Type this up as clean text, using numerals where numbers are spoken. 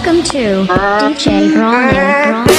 Welcome to DJ Bronny.